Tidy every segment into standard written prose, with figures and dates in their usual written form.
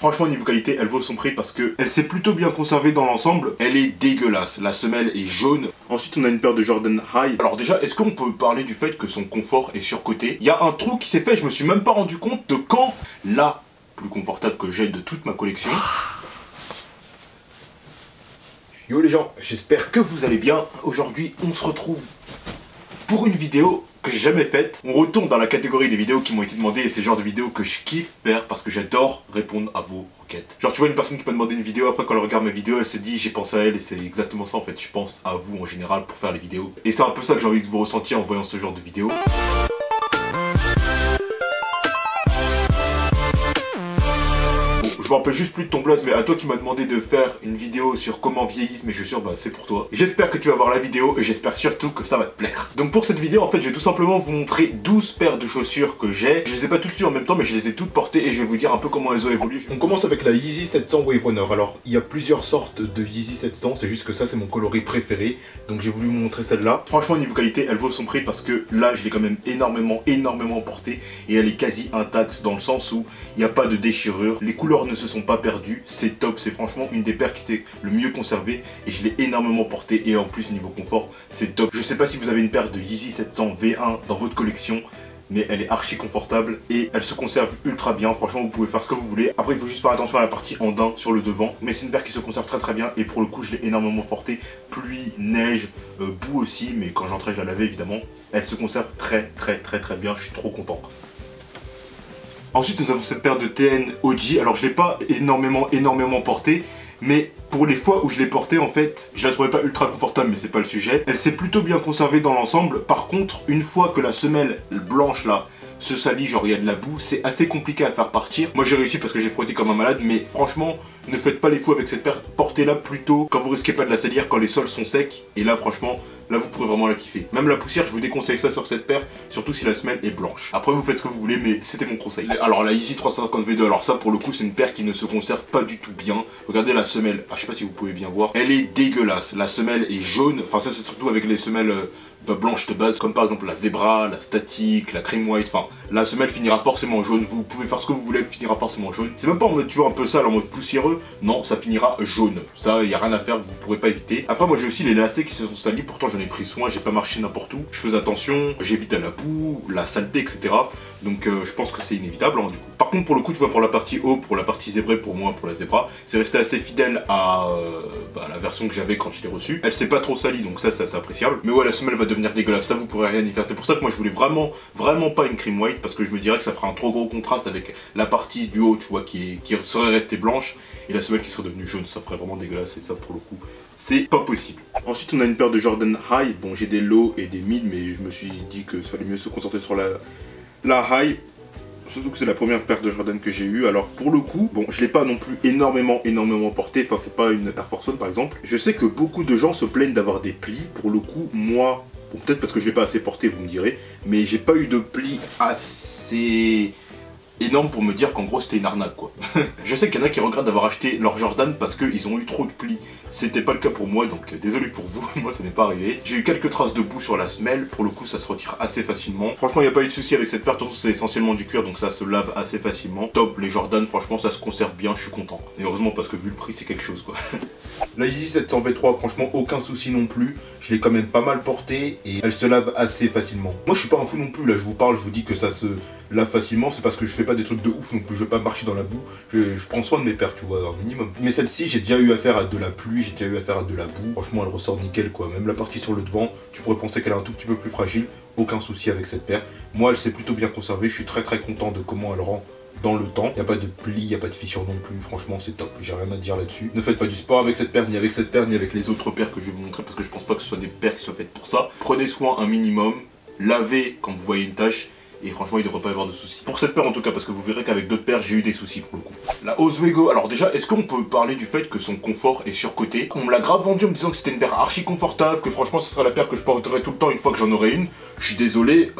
Franchement, niveau qualité, elle vaut son prix parce qu'elle s'est plutôt bien conservée dans l'ensemble. Elle est dégueulasse. La semelle est jaune. Ensuite, on a une paire de Jordan High. Alors déjà, est-ce qu'on peut parler du fait que son confort est surcoté? Il y a un trou qui s'est fait. Je me suis même pas rendu compte de quand la plus confortable que j'ai de toute ma collection. Yo les gens, j'espère que vous allez bien. Aujourd'hui, on se retrouve pour une vidéo que j'ai jamais faite. On retourne dans la catégorie des vidéos qui m'ont été demandées et c'est le genre de vidéos que je kiffe faire parce que j'adore répondre à vos requêtes. Genre tu vois une personne qui m'a demandé une vidéo, après quand elle regarde mes vidéos, elle se dit j'ai pensé à elle, et c'est exactement ça en fait, je pense à vous en général pour faire les vidéos. Et c'est un peu ça que j'ai envie de vous ressentir en voyant ce genre de vidéos. Je me rappelle juste plus de ton blaze, mais à toi qui m'a demandé de faire une vidéo sur comment vieillir, mais je suis sûr, bah c'est pour toi. J'espère que tu vas voir la vidéo et j'espère surtout que ça va te plaire. Donc pour cette vidéo, en fait, je vais tout simplement vous montrer 12 paires de chaussures que j'ai. Je les ai pas toutes eues en même temps, mais je les ai toutes portées et je vais vous dire un peu comment elles ont évolué. On commence avec la Yeezy 700 Wave Runner. Alors, il y a plusieurs sortes de Yeezy 700, c'est juste que ça, c'est mon coloris préféré. Donc j'ai voulu vous montrer celle-là. Franchement, niveau qualité, elle vaut son prix parce que là, je l'ai quand même énormément portée et elle est quasi intacte dans le sens où il n'y a pas de déchirure. Les couleurs ne se sont pas perdus, c'est top, c'est franchement une des paires qui s'est le mieux conservée et je l'ai énormément portée et en plus niveau confort c'est top. Je sais pas si vous avez une paire de Yeezy 700 V1 dans votre collection, mais elle est archi confortable et elle se conserve ultra bien. Franchement, vous pouvez faire ce que vous voulez. Après, il faut juste faire attention à la partie en daim sur le devant. Mais c'est une paire qui se conserve très très bien. Et pour le coup, je l'ai énormément portée. Pluie, neige, boue aussi. Mais quand j'entrais, je la lavais évidemment. Elle se conserve très bien. Je suis trop content. Ensuite, nous avons cette paire de TN OG. Alors, je ne l'ai pas énormément portée, mais pour les fois où je l'ai portée, en fait, je la trouvais pas ultra confortable, mais c'est pas le sujet. Elle s'est plutôt bien conservée dans l'ensemble. Par contre, une fois que la semelle blanche, là, se salit, genre il y a de la boue, c'est assez compliqué à faire partir. Moi j'ai réussi parce que j'ai frotté comme un malade, mais franchement ne faites pas les fous avec cette paire, portez-la plutôt quand vous risquez pas de la salir, quand les sols sont secs, et là franchement, là vous pourrez vraiment la kiffer. Même la poussière, je vous déconseille ça sur cette paire, surtout si la semelle est blanche. Après vous faites ce que vous voulez, mais c'était mon conseil. Alors la Yeezy 350 V2, alors ça pour le coup c'est une paire qui ne se conserve pas du tout bien. Regardez la semelle, ah, je sais pas si vous pouvez bien voir, elle est dégueulasse, la semelle est jaune, enfin ça c'est surtout avec les semelles blanche de base, comme par exemple la Zebra, la Static, la Cream White, enfin la semelle finira forcément jaune, vous pouvez faire ce que vous voulez, elle finira forcément jaune. C'est même pas en mode tu vois un peu sale, en mode poussiéreux, non, ça finira jaune, ça y a rien à faire, vous pourrez pas éviter. Après moi j'ai aussi les lacets qui se sont salis, pourtant j'en ai pris soin, j'ai pas marché n'importe où, je faisais attention, j'évitais la boue, la saleté, etc. Donc je pense que c'est inévitable hein, du coup. Par contre pour le coup tu vois pour la partie haut, pour la partie zébrée, pour moi, pour la Zebra, c'est resté assez fidèle à la version que j'avais quand je l'ai reçue. Elle s'est pas trop salie donc ça c'est appréciable. Mais ouais la semelle va devenir dégueulasse, ça vous pourrez rien y faire. C'est pour ça que moi je voulais vraiment pas une cream white parce que je me dirais que ça ferait un trop gros contraste avec la partie du haut tu vois qui serait restée blanche et la semelle qui serait devenue jaune, ça ferait vraiment dégueulasse et ça pour le coup c'est pas possible. Ensuite on a une paire de Jordan High, bon j'ai des lows et des mid mais je me suis dit que ça fallait mieux se concentrer sur la high, surtout que c'est la première paire de Jordan que j'ai eue. Alors pour le coup, bon je l'ai pas non plus énormément portée, enfin c'est pas une Air Force One par exemple. Je sais que beaucoup de gens se plaignent d'avoir des plis, pour le coup moi, bon peut-être parce que je l'ai pas assez portée vous me direz, mais j'ai pas eu de plis assez énorme pour me dire qu'en gros c'était une arnaque quoi. Je sais qu'il y en a qui regrettent d'avoir acheté leur Jordan parce qu'ils ont eu trop de plis. C'était pas le cas pour moi donc désolé pour vous, moi ça m'est pas arrivé. J'ai eu quelques traces de boue sur la semelle, pour le coup ça se retire assez facilement. Franchement il n'y a pas eu de souci avec cette paire, surtout c'est essentiellement du cuir donc ça se lave assez facilement. Top, les Jordan franchement ça se conserve bien, je suis content. Et heureusement parce que vu le prix c'est quelque chose quoi. La Yeezy 700 V3 franchement aucun souci non plus, je l'ai quand même pas mal portée et elle se lave assez facilement. Moi je suis pas un fou non plus, là je vous parle, je vous dis que ça se lave facilement, c'est parce que je fais pas des trucs de ouf non plus, je vais pas marcher dans la boue, je prends soin de mes paires tu vois un minimum. Mais celle-ci j'ai déjà eu affaire à de la pluie, j'ai déjà eu affaire à de la boue, franchement elle ressort nickel quoi, même la partie sur le devant, tu pourrais penser qu'elle est un tout petit peu plus fragile, aucun souci avec cette paire. Moi elle s'est plutôt bien conservée, je suis très content de comment elle rend dans le temps, il n'y a pas de plis, il n'y a pas de fissures non plus, franchement c'est top, j'ai rien à dire là-dessus. Ne faites pas du sport avec cette paire, ni avec cette paire, ni avec les autres paires que je vais vous montrer parce que je pense pas que ce soit des paires qui soient faites pour ça. Prenez soin un minimum, lavez quand vous voyez une tache et franchement il devrait pas y avoir de soucis. Pour cette paire en tout cas parce que vous verrez qu'avec d'autres paires j'ai eu des soucis pour le coup. La Oswego, alors déjà est-ce qu'on peut parler du fait que son confort est surcoté? On me l'a grave vendu en me disant que c'était une paire archi confortable, que franchement ce serait la paire que je porterais tout le temps une fois que j'en aurai une. Je suis désolé,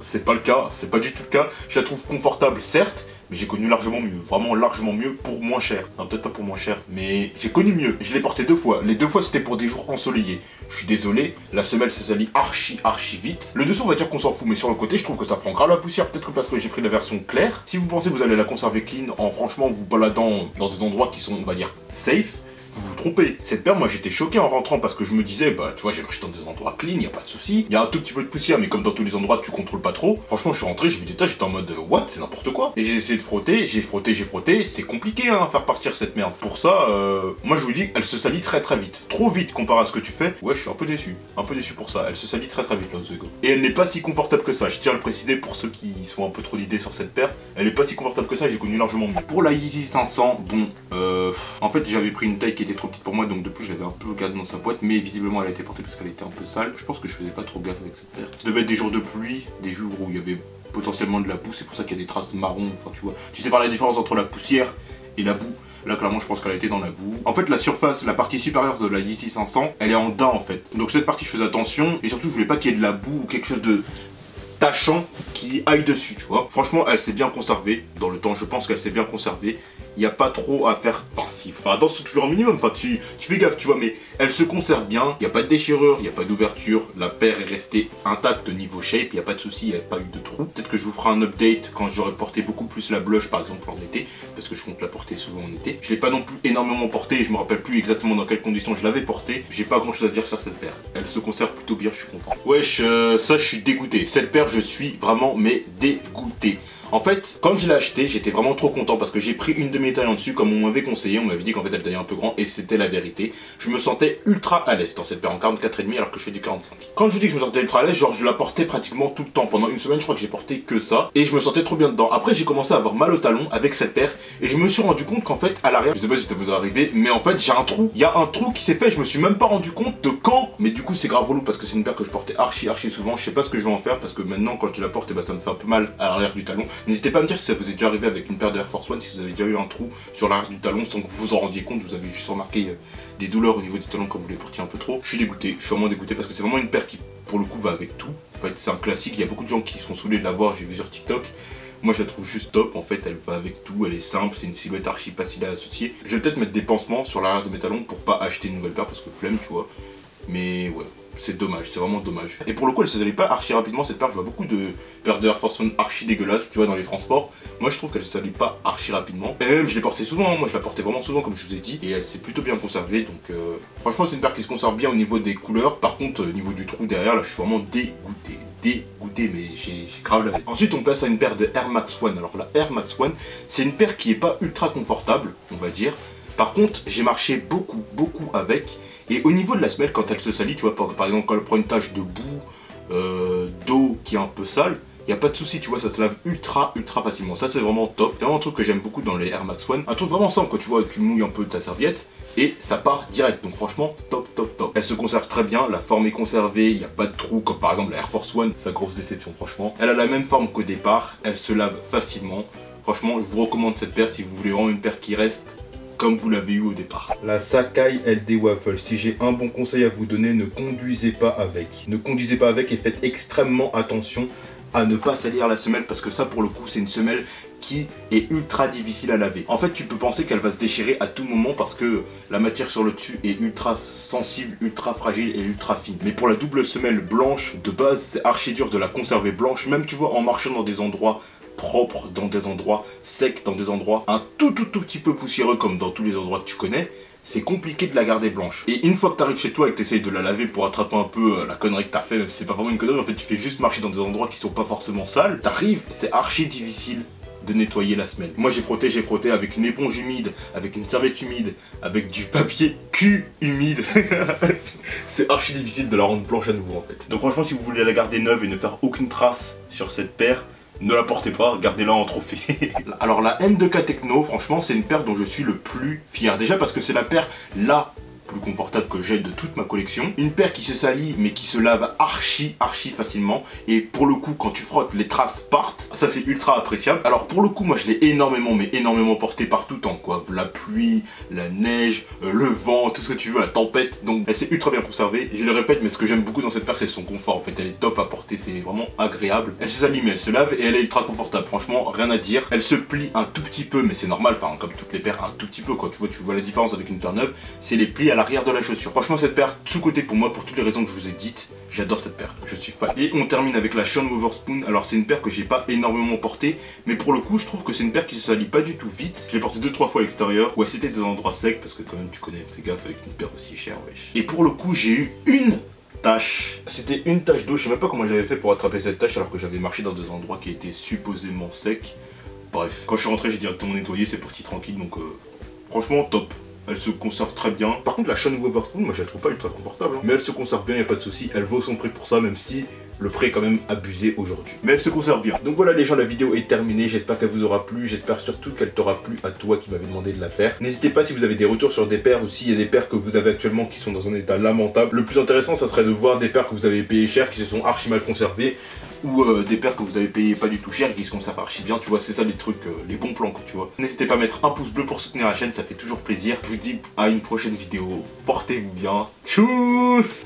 c'est pas le cas, c'est pas du tout le cas. Je la trouve confortable certes, mais j'ai connu largement mieux, vraiment largement mieux pour moins cher. Non, peut-être pas pour moins cher, mais j'ai connu mieux. Je l'ai porté deux fois, les deux fois c'était pour des jours ensoleillés. Je suis désolé, la semelle se salit archi vite. Le dessous on va dire qu'on s'en fout, mais sur le côté je trouve que ça prend grave la poussière, peut-être que parce que j'ai pris la version claire. Si vous pensez que vous allez la conserver clean en franchement vous baladant dans des endroits qui sont on va dire safe, vous vous trompez. Cette paire, moi j'étais choqué en rentrant parce que je me disais, bah tu vois, j'ai acheté dans des endroits clean, y a pas de souci, il y a un tout petit peu de poussière, mais comme dans tous les endroits tu contrôles pas trop. Franchement, je suis rentré, j'ai vu des tâches, j'étais en mode what, c'est n'importe quoi. Et j'ai essayé de frotter, j'ai frotté, c'est compliqué hein, faire partir cette merde. Pour ça, moi je vous dis, elle se salit très vite, trop vite comparé à ce que tu fais. Ouais, je suis un peu déçu pour ça. Elle se salit très vite, l'Oswego. Et elle n'est pas si confortable que ça. Je tiens à le préciser pour ceux qui sont un peu trop d'idées sur cette paire. Elle est pas si confortable que ça. J'ai connu largement mieux. Pour la Yeezy 500, bon, en fait j'avais pris une taille qui était trop petite pour moi, donc de plus je l'avais un peu gardée dans sa boîte, mais visiblement elle a été portée parce qu'elle était un peu sale. Je pense que je faisais pas trop gaffe avec cette paire. Ça devait être des jours de pluie, des jours où il y avait potentiellement de la boue, c'est pour ça qu'il y a des traces marron. Enfin tu vois, tu sais faire la différence entre la poussière et la boue. Là clairement je pense qu'elle a été dans la boue. En fait la surface, la partie supérieure de la Yeezy 500, elle est en daim en fait. Donc cette partie je faisais attention, et surtout je voulais pas qu'il y ait de la boue ou quelque chose de tachant qui aille dessus, tu vois. Franchement elle s'est bien conservée dans le temps, je pense qu'elle s'est bien conservée. Il n'y a pas trop à faire, enfin si, fais attention toujours au minimum, enfin tu fais gaffe tu vois, mais elle se conserve bien, il n'y a pas de déchirure, il n'y a pas d'ouverture, la paire est restée intacte niveau shape, il n'y a pas de souci, il n'y a pas eu de trou. Peut-être que je vous ferai un update quand j'aurai porté beaucoup plus la blush par exemple en été, parce que je compte la porter souvent en été. Je ne l'ai pas non plus énormément portée, je ne me rappelle plus exactement dans quelles conditions je l'avais portée, j'ai pas grand chose à dire sur cette paire. Elle se conserve plutôt bien, je suis content. Wesh, ça je suis dégoûté, cette paire je suis vraiment mais dégoûté. En fait, quand je l'ai acheté, j'étais vraiment trop content parce que j'ai pris une de mes tailles en dessus comme on m'avait conseillé, on m'avait dit qu'en fait elle taillait un peu grand et c'était la vérité. Je me sentais ultra à l'aise dans cette paire en 44,5 alors que je fais du 45. Quand je vous dis que je me sentais ultra à l'aise, genre je la portais pratiquement tout le temps. Pendant une semaine, je crois que j'ai porté que ça et je me sentais trop bien dedans. Après, j'ai commencé à avoir mal au talon avec cette paire et je me suis rendu compte qu'en fait à l'arrière, je sais pas si ça vous est arrivé, mais en fait j'ai un trou. Il y a un trou qui s'est fait, je me suis même pas rendu compte de quand. Mais du coup, c'est grave relou parce que c'est une paire que je portais archi souvent. Je sais pas ce que je vais en faire parce que maintenant quand je la porte, bah, ça me fait un peu mal à l'arrière du talon. N'hésitez pas à me dire si ça vous est déjà arrivé avec une paire de Air Force One, si vous avez déjà eu un trou sur l'arrière du talon sans que vous vous en rendiez compte, vous avez juste remarqué des douleurs au niveau du talon quand vous les portiez un peu trop. Je suis dégoûté, je suis vraiment dégoûté parce que c'est vraiment une paire qui pour le coup va avec tout. En fait c'est un classique, il y a beaucoup de gens qui sont saoulés de la voir, j'ai vu sur TikTok. Moi je la trouve juste top, en fait elle va avec tout, elle est simple, c'est une silhouette archi facile à associer. Je vais peut-être mettre des pansements sur l'arrière de mes talons pour pas acheter une nouvelle paire parce que flemme tu vois. Mais ouais, c'est dommage, c'est vraiment dommage. Et pour le coup, elle se salait pas archi rapidement cette paire. Je vois beaucoup de paires de Air Force One archi dégueulasses, tu vois, dans les transports. Moi, je trouve qu'elle se salait pas archi rapidement. Et même, je l'ai portée souvent. Moi, je la portais vraiment souvent, comme je vous ai dit. Et elle s'est plutôt bien conservée. Donc, franchement, c'est une paire qui se conserve bien au niveau des couleurs. Par contre, au niveau du trou derrière, là, je suis vraiment dégoûté. Dégoûté, mais j'ai grave la vie. Ensuite, on passe à une paire de Air Max One. Alors, la Air Max One, c'est une paire qui est pas ultra confortable, on va dire. Par contre, j'ai marché beaucoup avec. Et au niveau de la semelle, quand elle se salit, tu vois, par exemple, quand elle prend une tache de boue, d'eau qui est un peu sale, il n'y a pas de souci, tu vois, ça se lave ultra facilement. Ça, c'est vraiment top. C'est vraiment un truc que j'aime beaucoup dans les Air Max One. Un truc vraiment simple, quand tu vois, tu mouilles un peu ta serviette et ça part direct. Donc, franchement, top. Elle se conserve très bien, la forme est conservée, il n'y a pas de trou, comme par exemple la Air Force One, sa grosse déception, franchement. Elle a la même forme qu'au départ, elle se lave facilement. Franchement, je vous recommande cette paire si vous voulez vraiment une paire qui reste comme vous l'avez eu au départ. La Sakai LD Waffle, si j'ai un bon conseil à vous donner, ne conduisez pas avec. Ne conduisez pas avec et faites extrêmement attention à ne pas salir la semelle parce que ça pour le coup c'est une semelle qui est ultra difficile à laver. En fait tu peux penser qu'elle va se déchirer à tout moment parce que la matière sur le dessus est ultra sensible, ultra fragile et ultra fine. Mais pour la double semelle blanche de base c'est archi dur de la conserver blanche, même tu vois en marchant dans des endroits propre, dans des endroits secs, dans des endroits un tout petit peu poussiéreux comme dans tous les endroits que tu connais, c'est compliqué de la garder blanche. Et une fois que tu arrives chez toi et que tu essayes de la laver pour attraper un peu la connerie que tu as fait, même si c'est pas vraiment une connerie, en fait tu fais juste marcher dans des endroits qui sont pas forcément sales, t'arrives, c'est archi difficile de nettoyer la semelle. Moi j'ai frotté avec une éponge humide, avec une serviette humide, avec du papier cul humide. C'est archi difficile de la rendre blanche à nouveau en fait. Donc franchement si vous voulez la garder neuve et ne faire aucune trace sur cette paire, ne la portez pas, gardez-la en trophée. Alors la M2K Techno, franchement, c'est une paire dont je suis le plus fier. Déjà parce que c'est la paire là plus confortable que j'ai de toute ma collection. Une paire qui se salit mais qui se lave archi facilement, et pour le coup quand tu frottes les traces partent, ça c'est ultra appréciable. Alors pour le coup moi je l'ai énormément porté par tout temps quoi, la pluie, la neige, le vent, tout ce que tu veux, la tempête, donc elle s'est ultra bien conservée. Je le répète mais ce que j'aime beaucoup dans cette paire c'est son confort en fait, elle est top à porter, c'est vraiment agréable. Elle se salit mais elle se lave et elle est ultra confortable, franchement rien à dire. Elle se plie un tout petit peu mais c'est normal, enfin comme toutes les paires un tout petit peu quoi, tu vois la différence avec une paire neuve, c'est les plis à l'arrière de la chaussure. Franchement cette paire sous-côté pour moi pour toutes les raisons que je vous ai dites, j'adore cette paire, je suis fan. Et on termine avec la Sean Woverspoon. Alors c'est une paire que j'ai pas énormément portée mais pour le coup je trouve que c'est une paire qui se salit pas du tout vite. Je l'ai portée 2-3 fois à l'extérieur ou à c'était des endroits secs parce que quand même tu connais, fais gaffe avec une paire aussi chère wesh. Et pour le coup j'ai eu une tache, c'était une tache d'eau, je sais même pas comment j'avais fait pour attraper cette tache alors que j'avais marché dans des endroits qui étaient supposément secs. Bref, quand je suis rentré j'ai directement nettoyé, c'est parti tranquille, donc franchement top. Elle se conserve très bien. Par contre la Sean Woverspoon, moi je la trouve pas ultra confortable hein. Mais elle se conserve bien, y a pas de souci. Elle vaut son prix pour ça, même si le prix est quand même abusé aujourd'hui. Mais elle se conserve bien. Donc voilà les gens, la vidéo est terminée. J'espère qu'elle vous aura plu. J'espère surtout qu'elle t'aura plu à toi qui m'avais demandé de la faire. N'hésitez pas si vous avez des retours sur des paires ou s'il y a des paires que vous avez actuellement qui sont dans un état lamentable. Le plus intéressant, ça serait de voir des paires que vous avez payées cher, qui se sont archi mal conservées, ou des paires que vous avez payées pas du tout cher et qui se conservent archi bien, tu vois, c'est ça les trucs, les bons plans, tu vois. N'hésitez pas à mettre un pouce bleu pour soutenir la chaîne, ça fait toujours plaisir. Je vous dis à une prochaine vidéo, portez-vous bien, tchuss.